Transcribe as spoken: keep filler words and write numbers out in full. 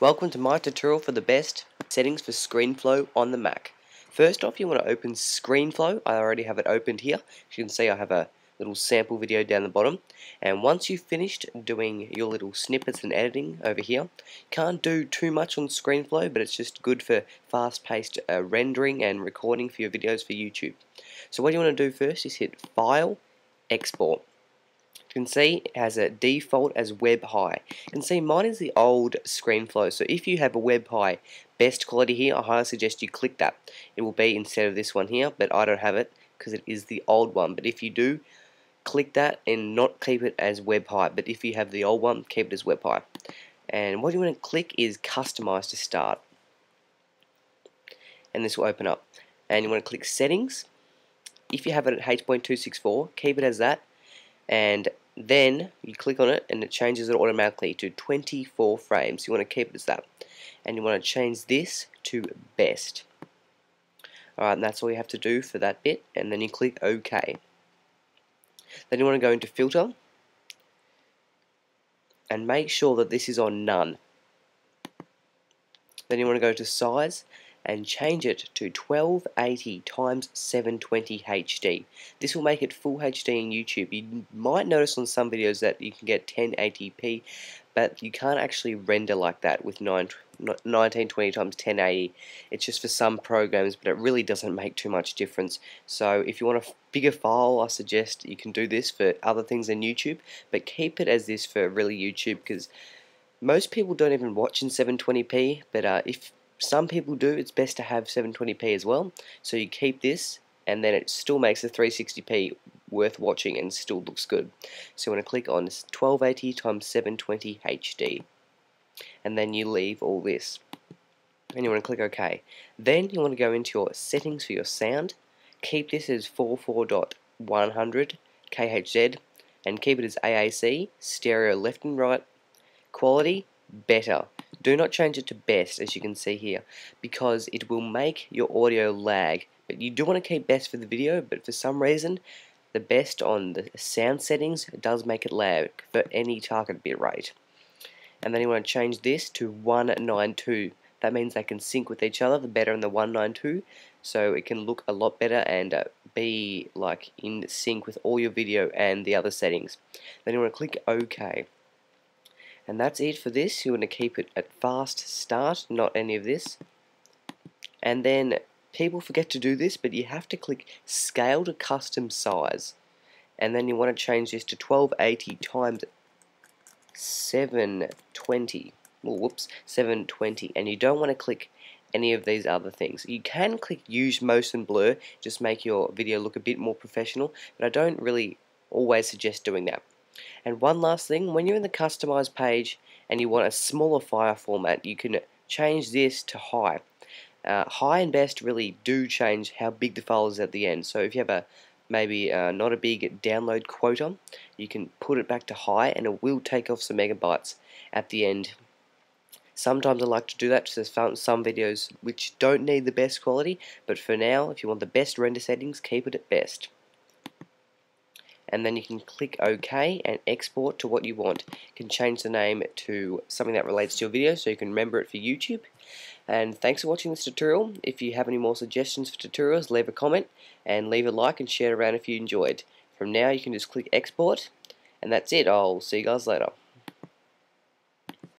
Welcome to my tutorial for the best settings for ScreenFlow on the Mac. First off, you want to open ScreenFlow. I already have it opened here. As you can see, I have a little sample video down the bottom. And once you've finished doing your little snippets and editing over here, can't do too much on ScreenFlow, but it's just good for fast-paced uh, rendering and recording for your videos for YouTube. So what you want to do first is hit File, Export. You can see it has a default as web high. You can see mine is the old ScreenFlow, so if you have a web high best quality here, I highly suggest you click that. It will be instead of this one here, but I don't have it because it is the old one. But if you do, click that and not keep it as web high. But if you have the old one, keep it as web high. And what you want to click is customize to start. And this will open up. And you want to click settings. If you have it at H point two six four, keep it as that. And then you click on it and it changes it automatically to twenty-four frames. You want to keep it as that. And you want to change this to best. Alright, and that's all you have to do for that bit. And then you click OK. Then you want to go into filter. And make sure that this is on none. Then you want to go to size and change it to twelve eighty by seven twenty H D. This will make it full H D in YouTube. You might notice on some videos that you can get ten eighty p, but you can't actually render like that with nineteen twenty by ten eighty. It's just for some programs, but it really doesn't make too much difference. So if you want a bigger file, I suggest you can do this for other things in YouTube, but keep it as this for really YouTube, because most people don't even watch in seven twenty p, but uh, if some people do, it's best to have seven twenty p as well. So you keep this, and then it still makes the three sixty p worth watching and still looks good. So you want to click on twelve eighty by seven twenty H D. And then you leave all this. And you want to click OK. Then you want to go into your settings for your sound. Keep this as forty-four point one hundred K H Z. And keep it as A A C, stereo left and right. Quality, better. Do not change it to best, as you can see here, because it will make your audio lag. But you do want to keep best for the video, but for some reason, the best on the sound settings does make it lag for any target bit rate. And then you want to change this to one ninety-two. That means they can sync with each other, the better in the one ninety-two, so it can look a lot better and uh, be like in sync with all your video and the other settings. Then you want to click OK. And that's it for this. You want to keep it at fast start, not any of this. And then people forget to do this, but you have to click scale to custom size. And then you want to change this to twelve eighty by seven twenty. Well, whoops, seven twenty. And you don't want to click any of these other things. You can click use motion blur, just make your video look a bit more professional, but I don't really always suggest doing that. And one last thing, when you're in the customize page and you want a smaller file format, you can change this to high. Uh, high and best really do change how big the file is at the end. So if you have a maybe uh, not a big download quota, you can put it back to high and it will take off some megabytes at the end. Sometimes I like to do that because there's some videos which don't need the best quality, but for now, if you want the best render settings, keep it at best. And then you can click OK and export to what you want. You can change the name to something that relates to your video so you can remember it for YouTube. And thanks for watching this tutorial. If you have any more suggestions for tutorials, leave a comment and leave a like and share it around if you enjoyed. From now you can just click export, and that's it. I'll see you guys later.